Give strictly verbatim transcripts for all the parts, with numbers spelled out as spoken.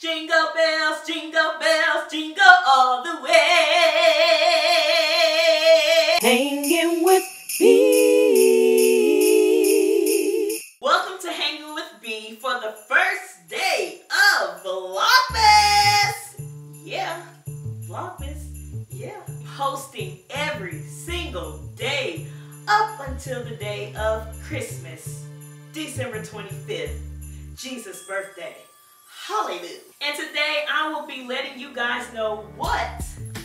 Jingle bells, jingle bells, jingle all the way. Hanging with B. Welcome to Hanging with B for the first day of Vlogmas. Yeah, Vlogmas, yeah. Posting every single day up until the day of Christmas, December twenty-fifth, Jesus' birthday. Hallelujah. And today I will be letting you guys know what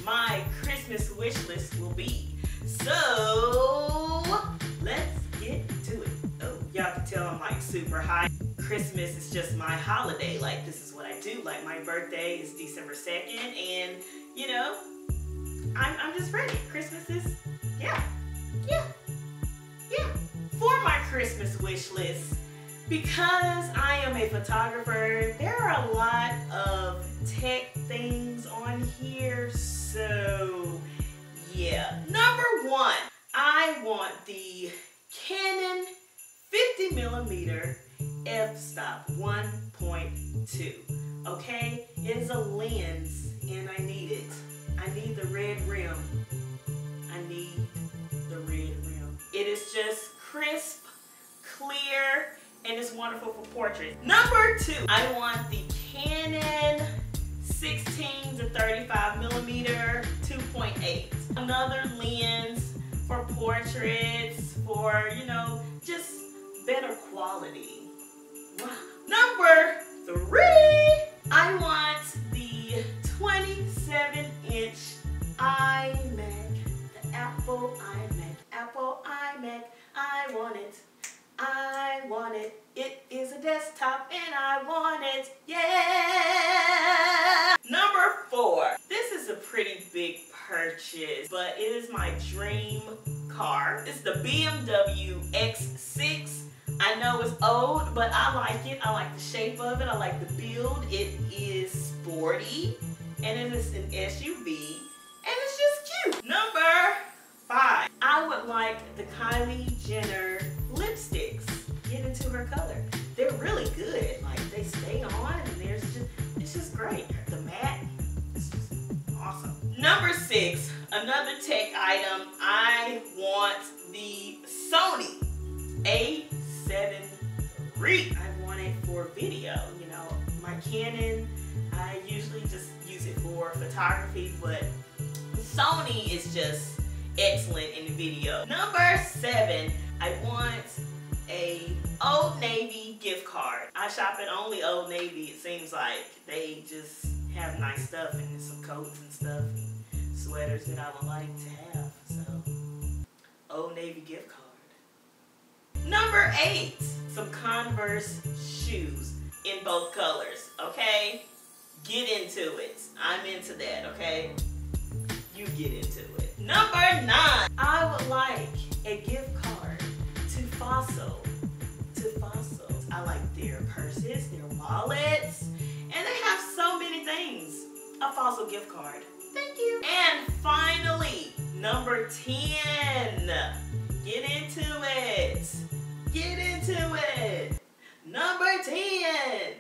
my Christmas wish list will be. So let's get to it. Oh, y'all can tell I'm like super high. Christmas is just my holiday. Like, this is what I do. Like, my birthday is December second, and you know, I'm, I'm just ready. Christmas is, yeah, yeah, yeah. For my Christmas wish list, because I am a photographer, there are a lot of tech things on here, so yeah. Number one, I want the Canon fifty millimeter f-stop one point two, okay? It's a lens and I need it. I need the red rim. I need the red rim. It is just crisp, clear, and it's wonderful for portraits. Number two, I want the Canon sixteen to thirty-five millimeter two point eight. Another lens for portraits, for, you know, just better quality. Wow. Number three, I want the twenty-seven inch iMac, the Apple iMac, Apple iMac, I want it. I want it. It is a desktop and I want it. Yeah! Number four. This is a pretty big purchase, but it is my dream car. It's the B M W X six. I know it's old, but I like it. I like the shape of it. I like the build. It is sporty and it is an S U V and it's just cute. Number five. I would like the Kylie Jenner lipsticks. Get into her color. They're really good. Like, they stay on and there's just, it's just great. The matte is just awesome. Number six, another tech item. I want the Sony A seven three. I want it for video. You know, my Canon, I usually just use it for photography, but Sony is just excellent in video. Number seven, I want a Old Navy gift card. I shop at only Old Navy. It seems like they just have nice stuff, and some coats and stuff and sweaters that I would like to have. So, Old Navy gift card. Number eight, some Converse shoes in both colors, okay? Get into it. I'm into that, okay? You get into it. Number nine, I would like a gift card to Fossil, to Fossil. I like their purses, their wallets, and they have so many things. A Fossil gift card. Thank you. And finally, number ten. Get into it. Get into it. Number ten.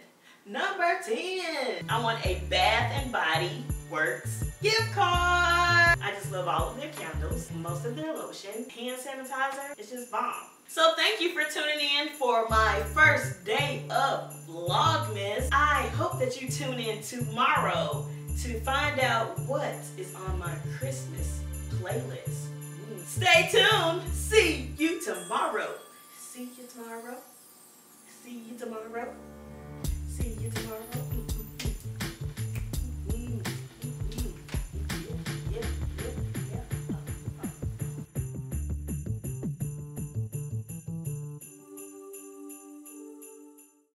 Number ten. I want a Bath and Body Works gift card. I just love all of their candles, most of their lotion, hand sanitizer. It's just bomb. So thank you for tuning in for my first day of Vlogmas. I hope that you tune in tomorrow to find out what is on my Christmas playlist. Mm. Stay tuned. See you tomorrow. See you tomorrow. See you tomorrow.